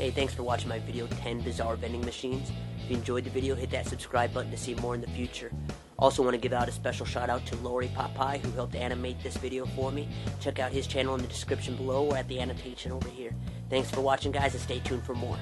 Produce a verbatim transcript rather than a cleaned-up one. Hey, thanks for watching my video, ten Bizarre Vending Machines. If you enjoyed the video, hit that subscribe button to see more in the future. Also want to give out a special shout out to Loery Potpie, who helped animate this video for me. Check out his channel in the description below or at the annotation over here. Thanks for watching, guys, and stay tuned for more.